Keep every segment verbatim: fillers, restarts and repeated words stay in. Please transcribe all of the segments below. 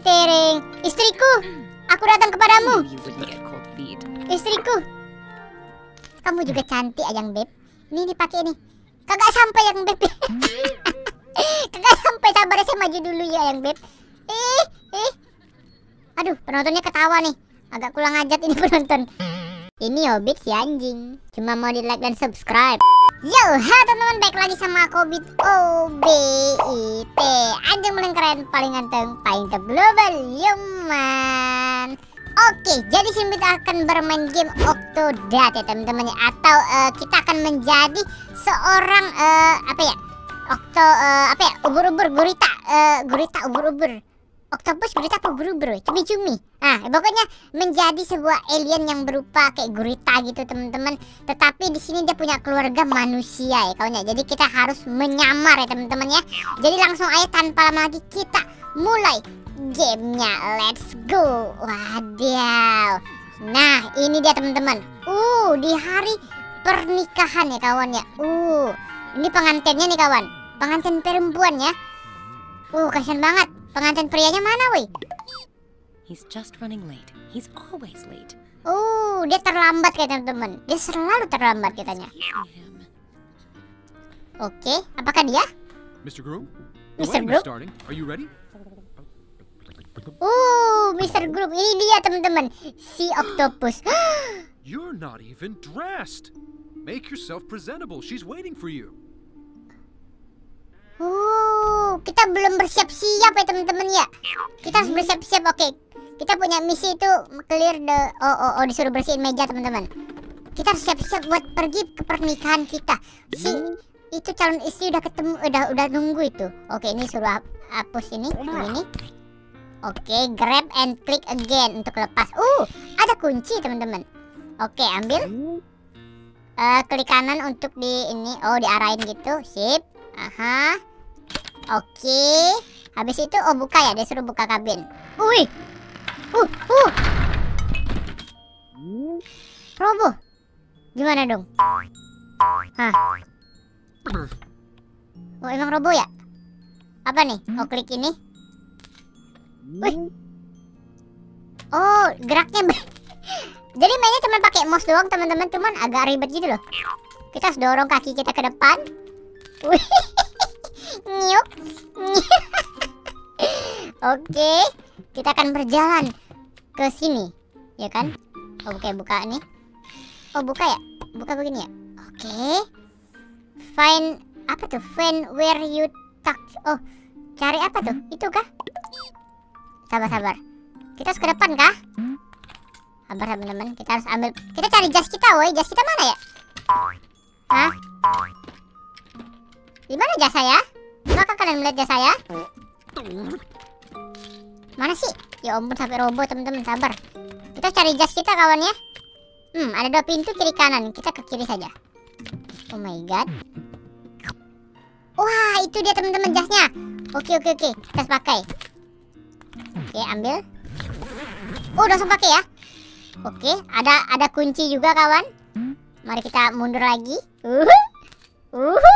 tereng. Istriku, aku datang kepadamu. Istriku, kamu juga cantik ayang beb. Ini nih pakai ini. Kagak sampai yang beb. Kagak sampai, sabar saya maju dulu ya ayang beb. Ih, ih. Aduh, penontonnya ketawa nih. Agak kurang ajat ini penonton. Ini Obit si anjing. Cuma mau di like dan subscribe. Yo, halo teman-teman, balik lagi sama aku Obit, O B I T. Anjing paling keren, paling ganteng, paling top global, yoman. Oke, jadi sini kita akan bermain game Octodad ya teman-teman. Atau uh, kita akan menjadi seorang uh, apa ya? Octo uh, apa ya? Ubur-ubur gurita, uh, gurita ubur-ubur. Octopus, gurita apa ubur-ubur? Cumi-cumi. Nah, pokoknya menjadi sebuah alien yang berupa kayak gurita gitu, teman-teman. Tetapi di sini dia punya keluarga manusia ya, kawannya. Jadi kita harus menyamar ya, teman-teman ya. Jadi langsung aja tanpa lama lagi kita mulai gamenya. Let's go. Wadaw. Nah, ini dia teman-teman. Uh, di hari pernikahan ya, kawannya. Uh, ini pengantinnya nih, kawan. Pengantin perempuan ya. Uh, kasihan banget. Pengantin prianya mana, woi? He's just running late. He's always late. Oh, dia terlambat ya teman-teman. Dia selalu terlambat katanya. Oke, okay, apakah dia? Mister Group? Mister Group? Are you ready? Oh, Mister Group, ini dia teman-teman. Si Octopus. You're not even dressed. Make yourself presentable. She's waiting for you. Oh, kita belum bersiap-siap ya teman-teman ya. Kita harus bersiap-siap. Oke, okay, kita punya misi itu clear the. Oh, oh, oh, disuruh bersihin meja teman-teman. Kita harus siap-siap buat pergi ke pernikahan kita. Si itu calon istri udah ketemu, udah udah nunggu itu. Oke, okay, ini suruh hapus ini, ini. Oke, okay, grab and click again untuk lepas. Uh, ada kunci teman-teman. Oke, okay, ambil. Uh, klik kanan untuk di ini. Oh, diarahin gitu. Sip. Aha. Oke, okay. Habis itu oh buka ya, dia suruh buka kabin. Wih, uh, uh, roboh, gimana dong? Hah? Oh emang roboh ya? Apa nih? Oh klik ini. Wih, oh geraknya. Jadi mainnya cuma pakai mouse doang teman-teman, cuman agak ribet gitu loh. Kita harus dorong kaki kita ke depan. Wih. Nyuk. Oke, kita akan berjalan ke sini, ya kan? Oh, buka, buka nih. Oh, buka ya? Buka begini ya? Oke. Okay. Find apa tuh? Find where you touch. Oh, cari apa tuh? Itu kah? Sabar-sabar. Kita harus ke depan kah? Sabar teman-teman, kita harus ambil. Kita cari jas kita, woi. Jas kita mana ya? Hah? Di mana jas saya? Maka kalian melihat jas saya? Mana sih? Ya ampun sampai roboh teman-teman, sabar. Kita cari jas kita kawan ya. Hmm, ada dua pintu kiri kanan. Kita ke kiri saja. Oh my god. Wah, itu dia teman-teman jasnya. Oke oke oke, kita pakai. Oke, ambil. Oh, langsung pakai ya. Oke, ada ada kunci juga kawan. Mari kita mundur lagi. Uhuh. Uhuh.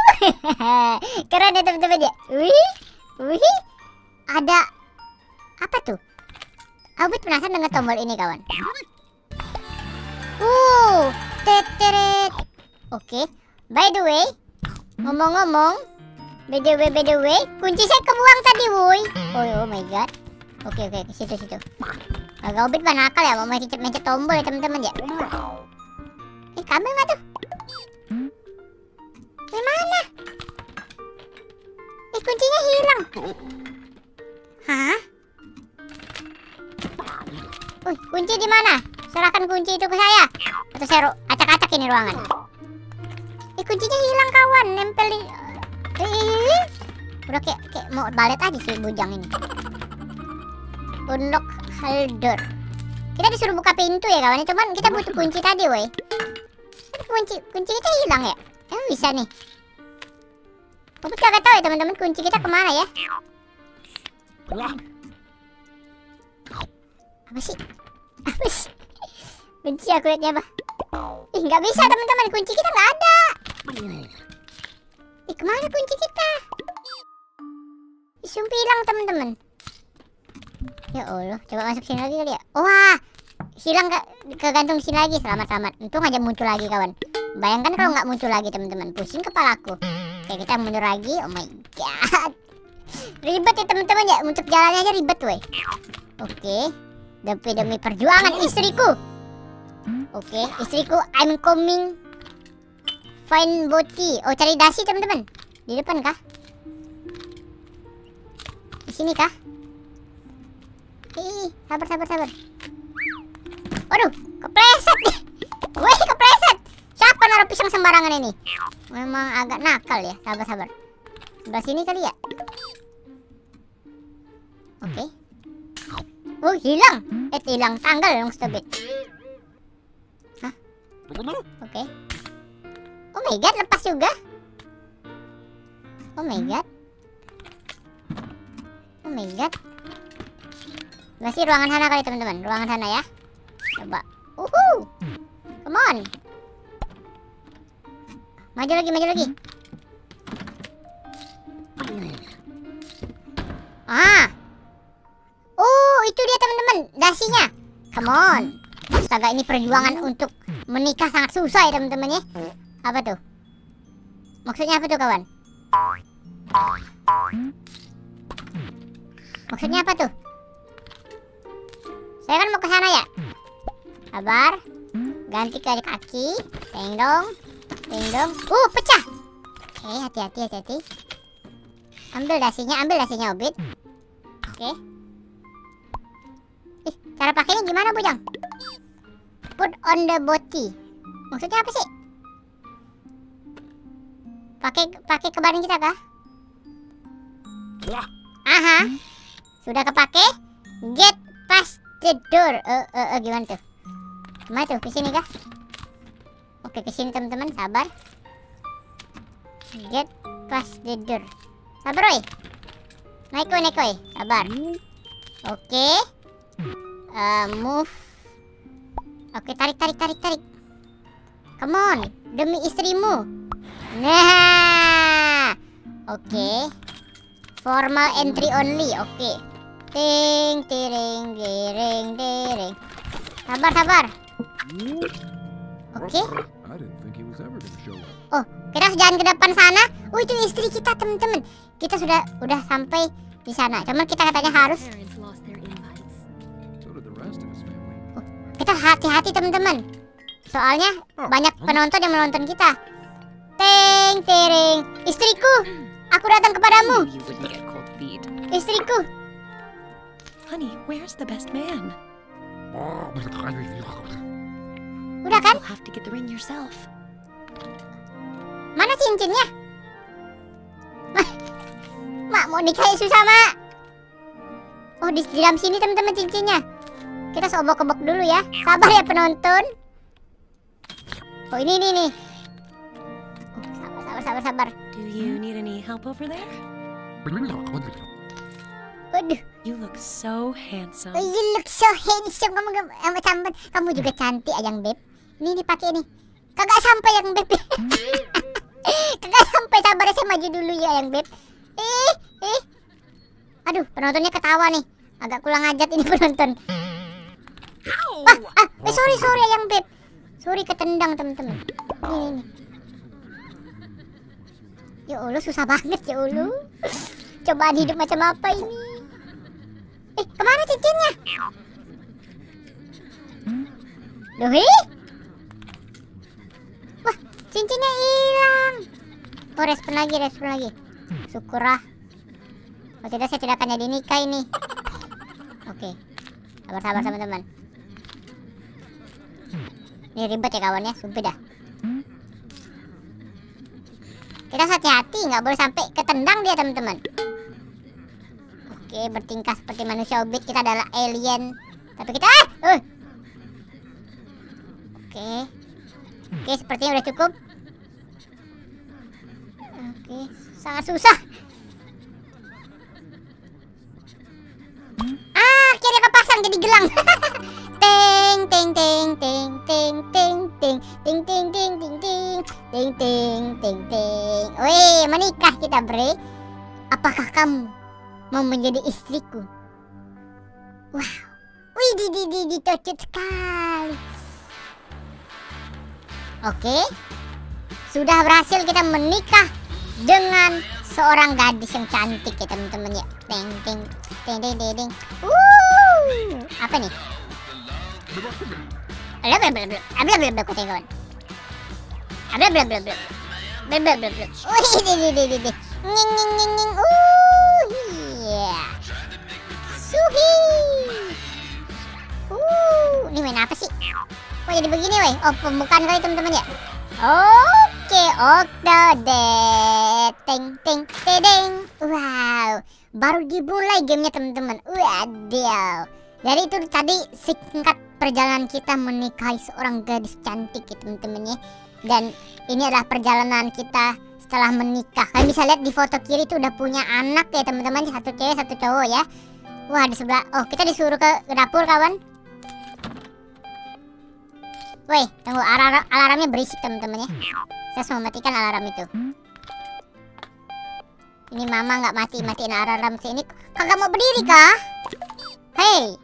Keren ya teman-teman ya. Wih, wih, ada apa tuh? Obit penasaran dengan tombol ini kawan. Uh, teteret. Oke. Okay. By the way, ngomong-ngomong, by the way, by the way, kunci saya kebuang tadi, woi. Oh, oh my god. Oke, okay, oke, okay. situ situ. Agak Obit banakal ya, mau mencet-mencet tombol ya teman-teman ya. Eh, kabel nggak tuh? Gimana? Eh, kuncinya hilang. Hah? Uh, kunci di mana? Serahkan kunci itu ke saya. Atau saya acak-acak ini ruangan. Eh, kuncinya hilang kawan, nempel di. Eh, udah kayak, kayak mau balet aja sih bujang ini. Unlock holder. Kita disuruh buka pintu ya kawan. Cuman kita butuh kunci tadi, woi. Kunci kunci kita hilang ya. Emang bisa nih. Obit kagak tahu ya teman-teman kunci kita kemana ya. Apa sih? Apa sih? Benci aku liatnya apa? Ih nggak bisa teman-teman, kunci kita nggak ada. Ih kemana kunci kita? Sumpah hilang teman-teman. Ya Allah, coba masuk sini lagi kali ya. Wah, hilang ke kegantung sini lagi. Selamat-selamat. Untung aja muncul lagi kawan. Bayangkan kalau nggak muncul lagi teman-teman, pusing kepalaku. Oke, kita mundur lagi. Oh my god, ribet ya teman-teman ya. Untuk jalannya aja ribet weh. Oke, demi demi perjuangan istriku. Oke, istriku, I'm coming. Find Boti. Oh, cari dasi teman-teman. Di depan kah? Di sini kah? Ih, sabar sabar sabar. Waduh, kepleset nih. Wih, kepleset. Siapa naruh pisang sembarangan ini? Memang agak nakal ya. Sabar sabar. Sebelah sini kali ya. Oke. Okay. Oh, hilang. Eh, hilang tanggal dong stupid. Hah? Oke. Okay. Oh my god, lepas juga. Oh my god. Oh my god. Masih ruangan sana kali teman-teman, ruangan sana ya. Coba. Uhu. Come on. Maju lagi, maju lagi. Ah. Oh, itu dia teman-teman, dasinya. Come on. Astaga, ini perjuangan untuk menikah sangat susah ya teman-teman ya. Apa tuh? Maksudnya apa tuh kawan? Maksudnya apa tuh? Saya kan mau ke sana ya. Sabar. Ganti kaki kaki. Teng dong. Teng dong. Uh, pecah. Oke, okay, hati-hati hati-hati. Ambil dasinya, ambil dasinya Obit. Oke. Okay. Ih, cara pakainya gimana, Bujang? Put on the body. Maksudnya apa sih? Pakai pakai ke badan kita kah? Aha. Sudah kepake. Get past the door. Uh, uh, uh, gimana tuh? Gimana tuh? Kesini kah? Oke, kesini teman-teman. Sabar. Get past the door. Sabar, oi. Naik oi, naik oi. Sabar. Oke. Uh, move. Oke, tarik, tarik, tarik, tarik. Come on, demi istrimu. Nah. Oke. Formal entry only. Oke. Ting, tiring, tiring, tiring. Sabar, sabar. Oke. Okay. Oh, kita jalan ke depan sana. Oh, itu istri kita, teman-teman. Kita sudah udah sampai di sana. Cuma kita katanya harus. Oh, kita hati-hati, teman-teman. Soalnya banyak penonton yang menonton kita. Ting, tiring. Istriku, aku datang kepadamu. Istriku. Honey, where's the best man? Udah kan? Have to get the ring yourself. Mana cincinnya? Mak, mak mau nikah susah mak. Oh, di dalam sini teman-teman cincinnya. Kita sobok-obok dulu ya. Sabar ya penonton. Oh ini ini nih. Oh, sabar sabar sabar sabar. Do you need any help over there? Waduh. You look so handsome. Oh, you look so handsome. Kamu kamu, kamu, kamu juga cantik ayang beb. Ini dipakai nih. Kagak sampai yang beb. Kagak sampai, sabar saya maju dulu ya ayang beb. Eh, eh. Aduh, penontonnya ketawa nih. Agak kurang ajar ini penonton. Wah, ah, eh, sorry sorry ayang beb. Sorry ketendang teman-teman. Ini ini. Ya Allah, susah banget ya Allah. Cobaan hidup macam apa ini? Eh, kemana cincinnya? Duh, eh? Wah, cincinnya hilang. Oh, respon lagi, respon lagi. Syukurlah. Kalau tidak, saya tidak akan jadi nikah ini. Oke, sabar-sabar teman-teman. Ini ribet ya kawannya, sumpah dah. Kita hati-hati, nggak boleh sampai ketendang dia teman-teman. Oke, bertingkah seperti manusia Obit. Kita adalah alien. Tapi kita ah! uh! Oke. Oke, sepertinya udah cukup. Oke, sangat susah. Ah, akhirnya kepasang jadi gelang. Ting ting ting ting ting ting ting ting ting ting ting ting ting ting ting ting. Weh, menikah kita, Bre. Apakah kamu mau menjadi istriku? Wow, wih, dicocot sekali. Oke, sudah berhasil kita menikah dengan seorang gadis yang cantik ya teman-teman ya. Ding ding ding ding ding ding. Wuh, apa nih? Abla abla abla abla abla abla kawan. Abla abla abla abla abla abla abla. Wih, ding ding ding ding. Ning ning ning ning. Uh, yeah. Suhi. Uh, ini main apa sih? Kok jadi begini weh? Oh, pembukaan kali teman-teman ya. Oke, Octodad. Ting ting ting. Wow, baru dimulai gamenya teman-teman. Waduh. Dari itu tadi singkat perjalanan kita menikahi seorang gadis cantik ya teman-teman ya. Dan ini adalah perjalanan kita setelah menikah. Kalian bisa lihat di foto kiri itu udah punya anak ya teman-teman, satu cewek satu cowok ya. Wah, di sebelah. Oh, kita disuruh ke dapur kawan. Woi, tunggu, alarm alarmnya berisik teman-teman ya. Saya harus mematikan alarm itu. Ini mama nggak mati matiin alarm sih. Ini kagak mau berdiri kah? Hei,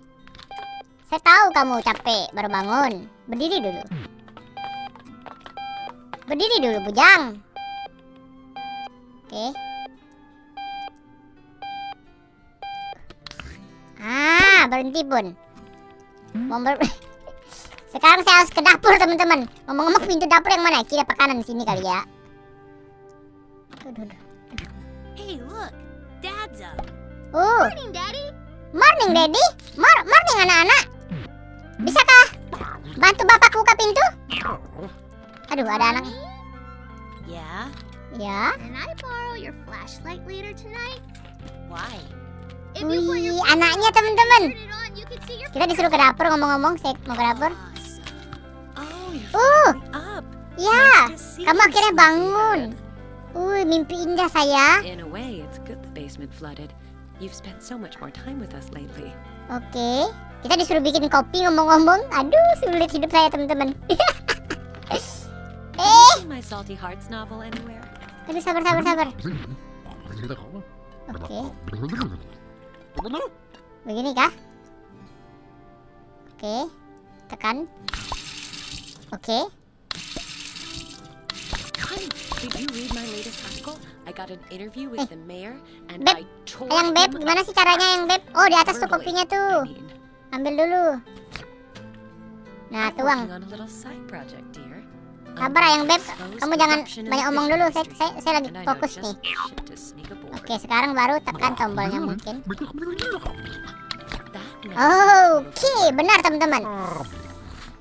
saya tahu kamu capek baru bangun. Berdiri dulu. Berdiri dulu bujang. Oke. Ah, berhenti pun. Mau ber Sekarang saya harus ke dapur teman-teman. Ngomong-ngomong pintu dapur yang mana? Kiri apa kanan di sini kali ya? Hey, look, Dad's up. Oh. Morning, Daddy. Morning, Daddy. Mor morning anak-anak. Bisakah bantu Bapak buka pintu? Aduh, ada anak. Ya. Ya. Can I borrow your flashlight later tonight? Why? Wih, anaknya teman-teman. Kita disuruh ke dapur, ngomong-ngomong saya mau ke dapur. Uh, ya, kamu akhirnya bangun. Uh, mimpi indah saya. Oke, kita disuruh bikin kopi, ngomong-ngomong. Aduh, sulit hidup saya teman-teman. Eh, aduh, sabar, sabar, sabar. Oke, begini kah? Oke, tekan. Oke. Beb, yang Beb, gimana sih caranya yang Beb? Oh, di atas tuh kopinya tuh. Ambil dulu. Nah, tuang. Sabar yang Beb, kamu jangan banyak omong dulu. Saya, saya, saya lagi fokus nih. Oke, sekarang baru tekan tombolnya mungkin. Oke, okay, benar teman-teman.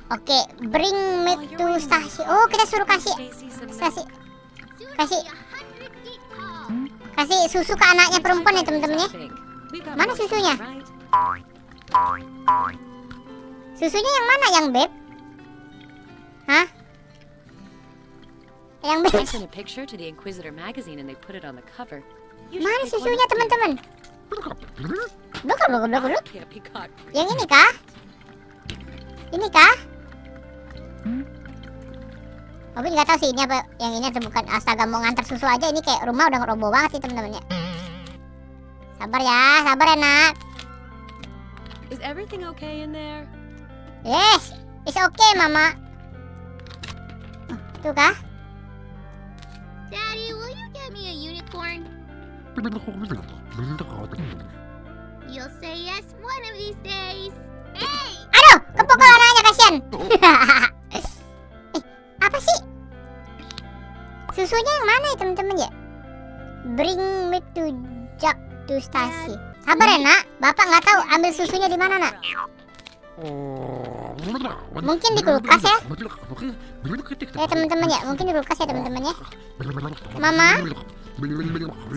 Oke, okay, bring me to Stasi. Oh, kita suruh kasih Stasi. Kasih Kasih susu ke anaknya perempuan ya teman-teman ya. Mana susunya? Susunya yang mana yang Beb? Hah? Yang Beb? Mana susunya teman-teman? Bukan, bukan, bukan, bukan. Yang ini kah? Ini kah? Obit nggak tahu sih ini apa yang ini atau bukan. Astaga, mau ngantar susu aja ini kayak rumah udah ngeroboh banget sih teman-teman ya. Sabar ya, sabar ya nak. Is everything okay in there? Yes, it's okay mama. Oh, tuh kah? Daddy, will you get me a unicorn? You'll say yes one of these days. Hey! Aduh, kepukul anaknya kasihan. eh, apa sih? Susunya yang mana ya teman-teman ya? Bring me to Jack to Stasi. Sabar ya nak, bapak nggak tahu ambil susunya di mana nak. Mungkin di kulkas ya? Ya teman-teman ya, mungkin di kulkas ya teman-teman ya. Mama,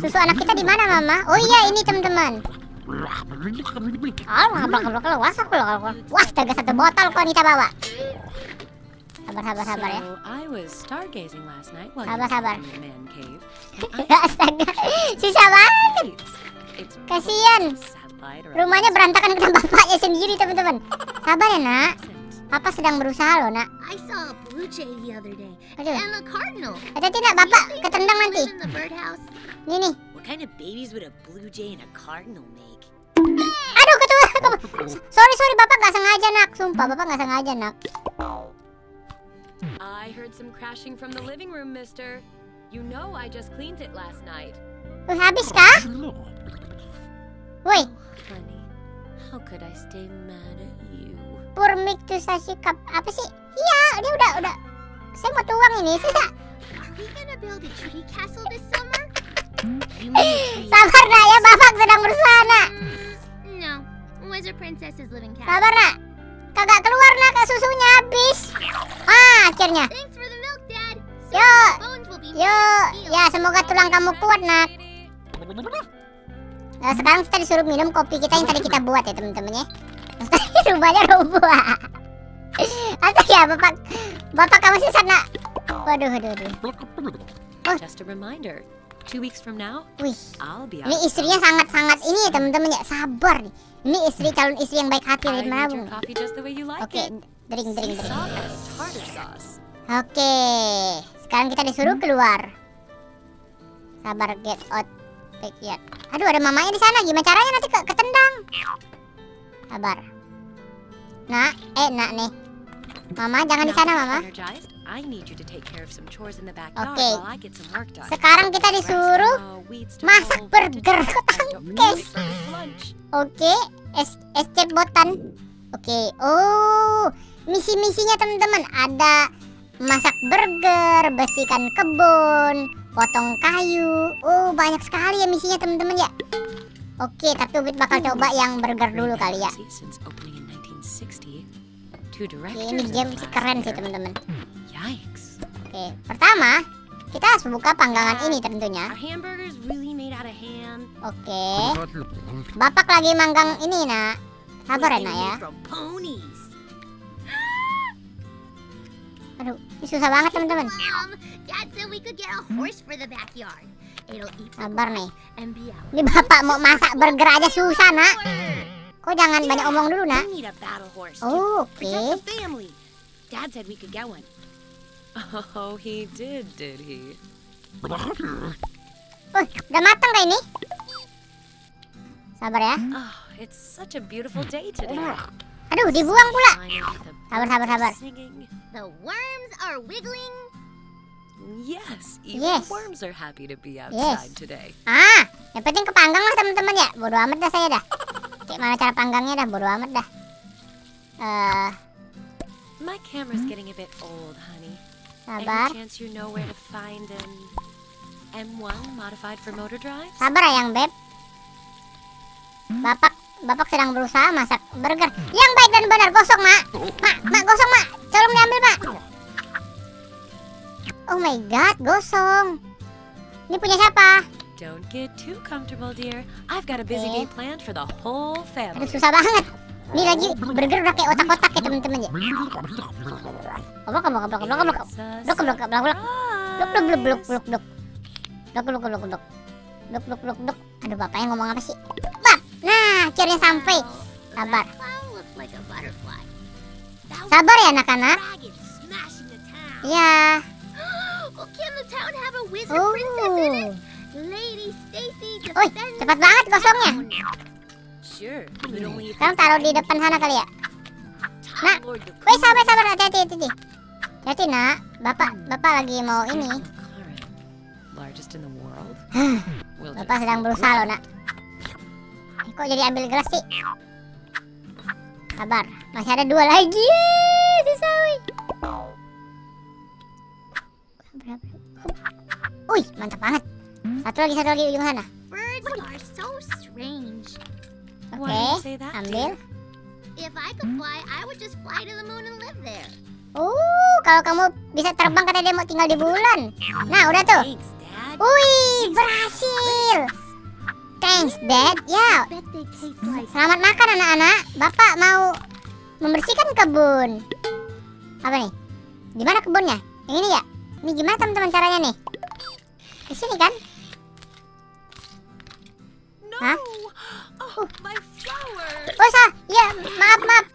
susu anak kita di mana mama? Oh iya ini teman-teman. Alah, blok-blok lo, wasak lo kalau. Wah, astaga satu botol kok kita bawa. Sabar, sabar, sabar ya. Sabar, sabar. Astaga, susah banget. Kasian. Rumahnya berantakan karena bapaknya sendiri teman-teman. Sabar ya nak. Papa sedang berusaha loh nak. Ada tidak bapak ketendang nanti. Ini nih. What kind of babies would a blue jay and a cardinal make? Aduh, ketua. sengaja, Nak. Sumpah, Bapak nggak sengaja, Nak. I heard some crashing from the living room, mister. You know I just cleaned it last night. Wih, habis kah? Woi. How could I stay mad at you? Poor Mick tuh sashi cup apa sih? Iya, dia udah udah. Saya mau tuang ini, Sisa. Sabar nak ya, Bapak sedang berusaha nak. No, wizard princess is living castle. Sabar nak, kagak keluar nak, susunya habis. Ah, akhirnya. Thanks for the milk, Dad. Yo, yo, ya semoga tulang kamu kuat nak. Nah, sekarang kita disuruh minum kopi kita yang tadi kita buat ya temen-temen ya. Rumahnya roboh. Atau ya bapak, bapak kamu sih sana. Waduh, waduh, waduh. Oh. Just a reminder, two weeks from now, wih, ini istrinya sangat-sangat ini ya temen-temen ya. Sabar nih. Ini istri calon istri yang baik hati dari Mabung. Oke, okay. drink, drink, drink. Oke, okay. Sekarang kita disuruh keluar. Sabar, get out. Backyard. Aduh, ada mamanya di sana. Gimana caranya nanti ke ketendang? Sabar. Nak, eh nak nih. Mama jangan di sana, Mama. Oke. Okay. Sekarang kita disuruh masak burger ketangkes. Oke, okay. es es cebotan. Oke. Okay. Oh, misi-misinya teman-teman ada masak burger, bersihkan kebun, potong kayu. Oh, banyak sekali ya misinya teman-teman ya. Oke, tapi Obit bakal coba yang burger dulu kali ya. Oke, ini game sih keren sih teman-teman. Oke, pertama kita harus buka panggangan ini tentunya. Oke, Bapak lagi manggang ini nak. Sabar ya nak ya. Aduh, ini susah banget teman-teman. Sabar nih. Ini bapak mau masak burger aja susah nak. Kok jangan banyak omong dulu nak. Oh, oke. Okay. Oh, uh, udah matang kayak ini. Sabar ya. Aduh, dibuang pula. Sabar, sabar, sabar. The worms are wiggling. Yes, even yes. worms are happy to be outside yes. today. Ah, yang penting kepanggang lah teman-teman ya. Bodoh amat dah saya dah. Kayak mana cara panggangnya dah, bodoh amat dah. Uh, My camera's hmm? getting a bit old, honey. Sabar. Any chance you know where to find an M one modified for motor drive? Sabar ayang beb. Bapak, bapak sedang berusaha masak burger. Yang baik dan benar, gosok mak. Mak, mak gosok mak. Tolong diambil pak. Oh my god, gosong. Ini punya siapa? Don't get too comfortable, dear. I've got a busy day planned for the whole family. Aduh, susah banget. Ini lagi burger udah kayak otak-otak ya teman-teman ya. Blok blok blok blok blok blok. Blok blok blok blok. Blok blok blok blok blok. Blok blok blok blok. Blok blok blok blok. Aduh, bapaknya ngomong apa sih? Bap. Nah, akhirnya sampai. Sabar. Sabar ya anak-anak. Ya. Oh. Oi, cepat banget gosongnya. Sekarang taruh di depan sana kali ya. Nak, woi sabar sabar hati-hati hati-hati. Hati nak, bapak bapak lagi mau ini. Bapak sedang berusaha loh nak. Kok jadi ambil gelas sih? Sabar, masih ada dua lagi. Susah, woi. Uy, mantap banget. Satu lagi, satu lagi ujung sana. Oke, ambil. Uh, kalau kamu bisa terbang katanya dia mau tinggal di bulan. Nah, udah tuh. Uih, berhasil. Thanks, Dad. Ya. Selamat makan anak-anak. Bapak mau membersihkan kebun. Apa nih? Di mana kebunnya? Yang ini ya? Ini gimana teman-teman caranya nih? Di sini kan? Hah? Uh. Oh, salah. Ya, maaf, maaf.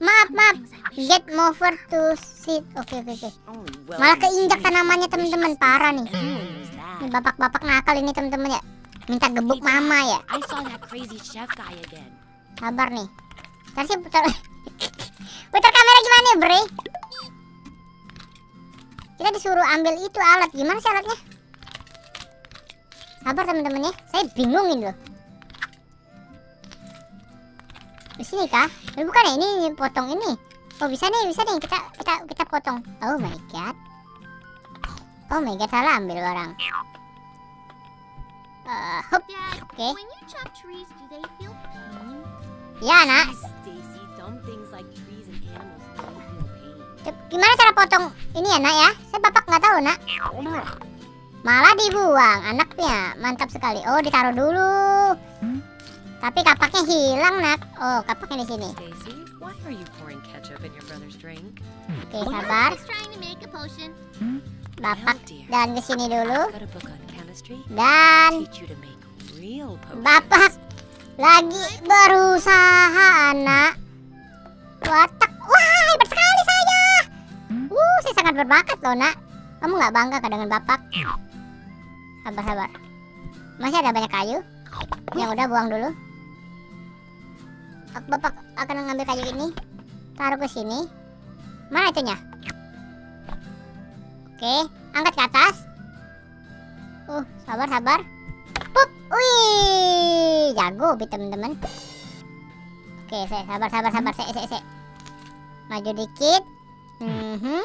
Maaf, maaf. Get mover to seat. Oke, oke, oke. Malah keinjak tanamannya teman-teman, parah nih. Ini bapak-bapak nakal ini teman-teman ya. Minta gebuk mama ya. Sabar nih. Ntar sih putar putar kamera gimana ya, Bre? Kita disuruh ambil itu alat. Gimana sih alatnya? Sabar teman-teman ya. Saya bingungin loh. Di sini kah? Eh, bukan ya, ini, ini potong ini. Oh, bisa nih, bisa nih. Kita kita kita potong. Oh my god. Oh my god, salah ambil orang. Uh, hop. Oke. Okay. Ya, Nak. Gimana cara potong ini ya, Nak ya? Saya bapak nggak tahu, Nak. Malah dibuang anaknya. Mantap sekali. Oh, ditaruh dulu. Hmm? Tapi kapaknya hilang, Nak. Oh, kapaknya di sini. Oke, okay, sabar. Bapak dan ke sini dulu. Dan bapak lagi berusaha, Nak. Watak, wah hebat sekali saya. Wuh, saya sangat berbakat loh, Nak. Kamu nggak bangga kan dengan bapak? Sabar, sabar. Masih ada banyak kayu. Yang udah buang dulu. Bapak akan mengambil kayu ini. Taruh ke sini. Mana itunya? Oke, angkat ke atas. Uh, sabar, sabar. Pup, wih, jago Obit teman-teman. Oke, saya sabar, sabar, sabar, saya, saya, saya. Maju dikit. Mm-hmm.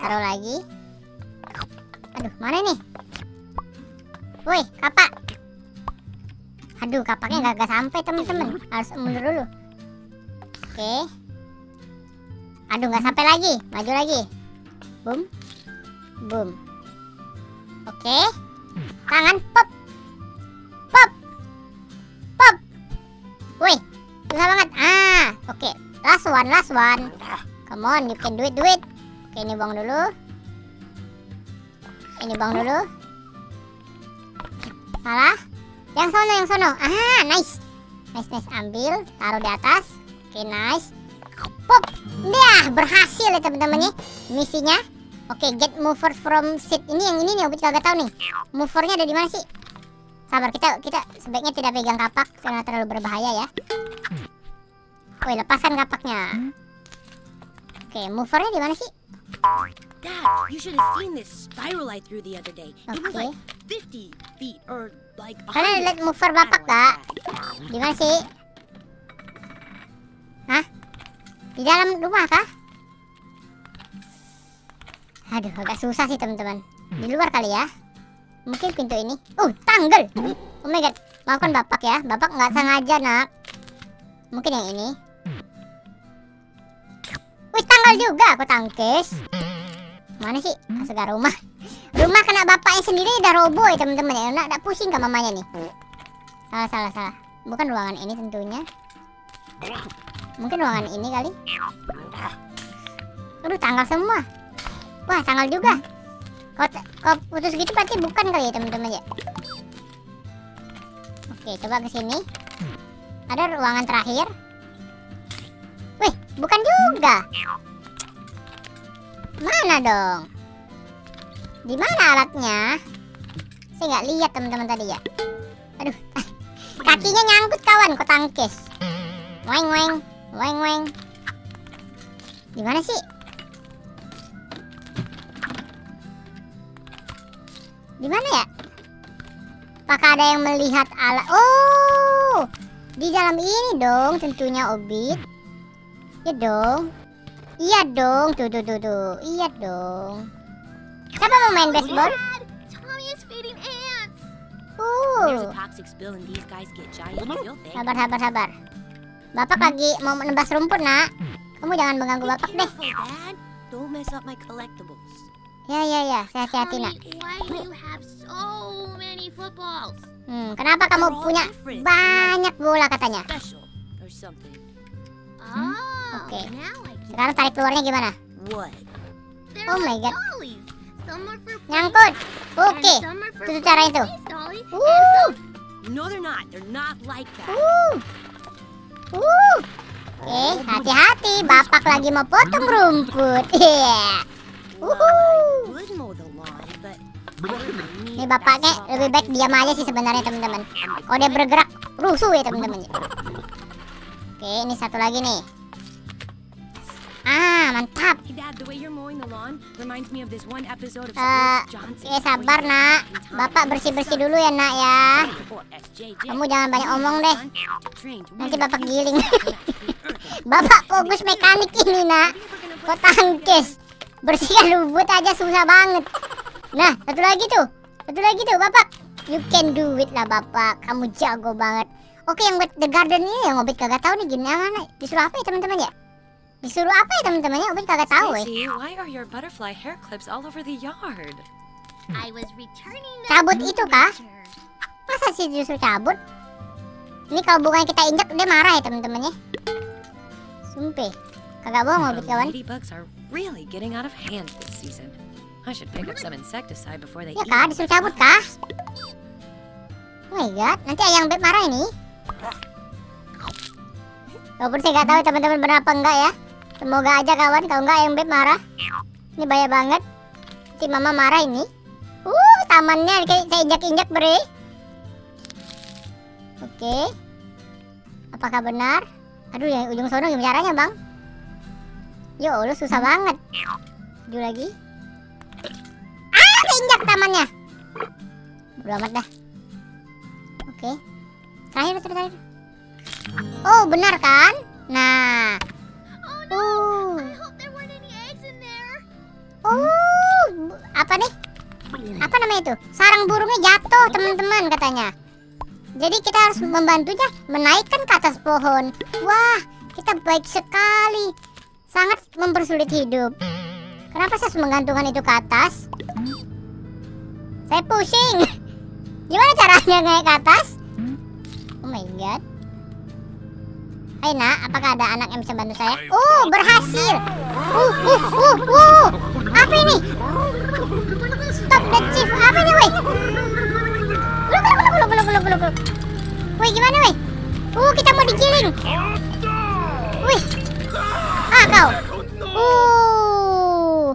Taruh lagi. Aduh, mana nih? Woi, kapak. Aduh, kapaknya gak sampai teman-teman. Harus mundur dulu. Oke. Aduh, gak sampai lagi. Maju lagi. Boom, boom. Oke, okay. Tangan pop, pop, pop. Wih, susah banget. Ah, oke. Okay. Last one, last one. Come on, you can do it, do it. Oke, okay, ini buang dulu. Ini buang dulu. Salah. Yang sono, yang sono. Ah, nice, nice, nice. Ambil, taruh di atas. Oke, okay, nice. Pop, dah berhasil ya teman-teman ya misinya. Oke, okay, get mover from seat. Ini yang ini nih, Obit gak tahu nih. Movernya ada di mana sih? Sabar, kita kita sebaiknya tidak pegang kapak karena terlalu berbahaya ya. Woi, lepaskan kapaknya. Oke, okay, movernya di mana sih? Dad, you should have seen this spiral light through the other day. It was like fifty feet or like. Kalian lihat mover bapak gak? Di mana sih? Hah? Di dalam rumah kah? Aduh, agak susah sih teman-teman. Di luar kali ya. Mungkin pintu ini. Uh, tanggel. Oh my god. Maafkan bapak ya. Bapak nggak sengaja, Nak. Mungkin yang ini. Wih, tanggal juga aku tangkis. Mana sih? Astaga, rumah. Rumah kena bapaknya sendiri udah roboh ya teman-teman ya. Nak, udah pusing ke mamanya nih. Salah, salah, salah. Bukan ruangan ini tentunya. Mungkin ruangan ini kali. Aduh, tanggal semua. Wah, tanggal juga. Kalau putus gitu berarti bukan kali ya teman-teman ya. Oke, coba ke sini. Ada ruangan terakhir. Wih, bukan juga. Mana dong? Di mana alatnya? Saya nggak lihat teman-teman tadi ya. Aduh, kakinya nyangkut kawan, kok tangkis. Weng weng, weng weng. Di mana sih? Di mana ya? Apakah ada yang melihat alat? Oh, di dalam ini dong, tentunya Obit. Iya dong, iya dong, tuh tuh tuh tuh, iya dong. Siapa mau main baseball? Uh, sabar sabar sabar. Bapak lagi mau menebas rumput, Nak. Kamu jangan mengganggu bapak deh. Ya ya ya, hati-hati, Nak. Hmm, kenapa kamu punya banyak bola katanya? Hmm, oke. Okay. Sekarang tarik keluarnya gimana? Oh my god. Nyangkut. Oke. Okay. Itu cara itu. Uh. Uh. Uh. Oke, okay, hati-hati. Bapak lagi mau potong rumput. Yeah. Uhuh. Ini bapaknya lebih baik diam aja sih sebenarnya teman-teman. Kalau dia bergerak rusuh ya teman-teman. Oke, ini satu lagi nih. Ah, mantap. Uh, Oke, sabar nak. Bapak bersih-bersih dulu ya nak ya. Kamu jangan banyak omong deh, nanti bapak giling. Bapak fokus mekanik ini nak. Kok tangkis, bersihkan lubut aja susah banget. Nah, satu lagi tuh. Satu lagi tuh bapak. You can do it lah bapak. Kamu jago banget. Oke, yang buat the garden ini yang Obit kagak tahu nih gimana. Disuruh apa ya teman-teman ya? Disuruh apa ya teman-temannya? Obit kagak tahu ya. Cabut itu kah? Masa sih disuruh cabut? Ini kalau bukan kita injak dia marah ya teman-temannya. Sumpah. Kagak bohong Obit kawan. Ya kah? Disuruh cabut kah? Oh my god, nanti ayang beb marah ini. Walaupun saya nggak tahu teman-teman benar apa enggak ya. Semoga aja kawan, kalau enggak ayang beb marah. Ini bahaya banget. Nanti mama marah ini. Uh, tamannya kayak saya injak-injak beri. Oke. Apakah benar? Aduh ya, ujung sono gimana caranya bang? Yo, lu susah banget. Aduh lagi. Ah, saya injak tamannya. Bodo amat dah. Oke, terakhir, terakhir. Oh, benar kan? Nah, oh, oh, apa nih? Apa namanya itu? Sarang burungnya jatuh, teman-teman katanya. Jadi kita harus membantunya menaikkan ke atas pohon. Wah, kita baik sekali. Sangat mempersulit hidup. Kenapa saya harus menggantungkan itu ke atas? Saya pusing. Gimana caranya naik ke atas? Oh my god. Hai nak, apakah ada anak yang bisa bantu saya? Oh, berhasil. Uh, uh, uh, uh. Apa ini? Stop the chief. Apa ini, woi? Belum, belum, belum, belum, belum, belum, belum. Woi, gimana, woi? Uh, kita mau digiling. Wih. Ah, kau. Uh.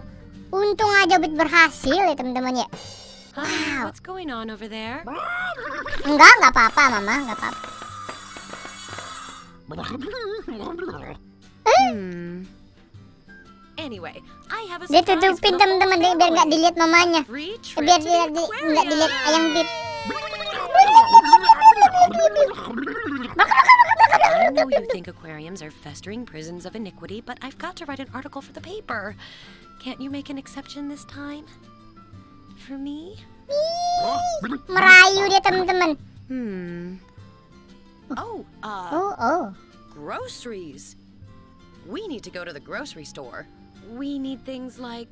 Untung aja Obit berhasil ya, teman-teman ya. Wow. What's going on over there? Enggak, enggak apa-apa, Mama, enggak apa-apa. Hmm. Anyway, I have a surprise. Dia tutupin teman-teman biar enggak dilihat mamanya. Biar dia enggak dilihat ayang bib. I know you think aquariums are festering prisons of iniquity, but I've got to write an article for the paper. Can't you make an exception this time? For me? Wih, merayu dia teman-teman. Hmm. Oh, uh, oh, oh. Groceries. We need to go to the grocery store. We need things like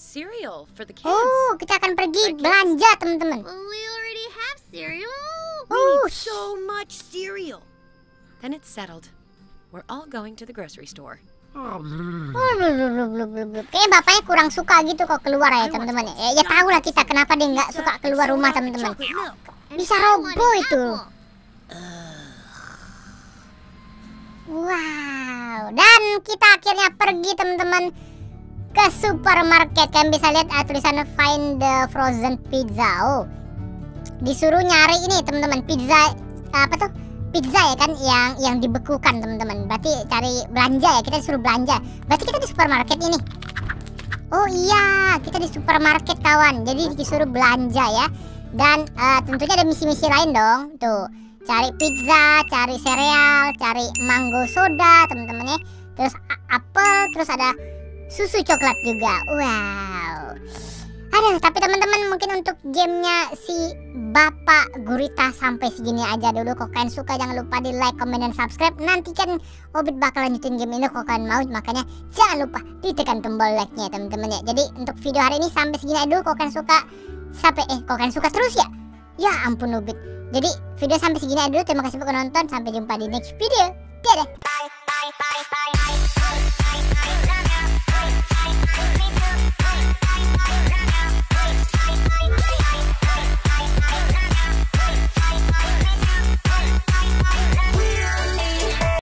cereal for the kids. Oh, kita akan pergi belanja teman-teman. We already have cereal. We need so much cereal. Then it's settled. We're all going to the grocery store. Kayaknya bapaknya kurang suka gitu kok keluar ya teman-teman ya. Ya tahu lah kita kenapa dia nggak suka keluar rumah teman-teman. Bisa roboh itu. Wow. Dan kita akhirnya pergi teman-teman ke supermarket. Kalian bisa lihat ah, tulisannya find the frozen pizza. Oh, disuruh nyari ini teman-teman pizza apa tuh? Pizza ya kan yang yang dibekukan teman-teman. Berarti cari belanja ya, kita disuruh belanja. Berarti kita di supermarket ini. Oh iya, kita di supermarket kawan. Jadi disuruh belanja ya. Dan uh, tentunya ada misi-misi lain dong. Tuh, cari pizza, cari sereal, cari mango soda teman-teman ya. Terus apel, terus ada susu coklat juga. Wow. Aduh, tapi teman-teman mungkin untuk gamenya si Bapak Gurita sampai segini aja dulu. Kalau kalian suka jangan lupa di like, komen, dan subscribe. Nantikan Obit bakal lanjutin game ini kalau kalian mau. Makanya jangan lupa ditekan tombol like-nya teman-teman ya. Jadi untuk video hari ini sampai segini aja dulu. Kalau kalian suka sampai eh kalau kalian suka terus ya. Ya ampun Obit. Jadi video sampai segini aja dulu. Terima kasih buat nonton. Sampai jumpa di next video. Dadah.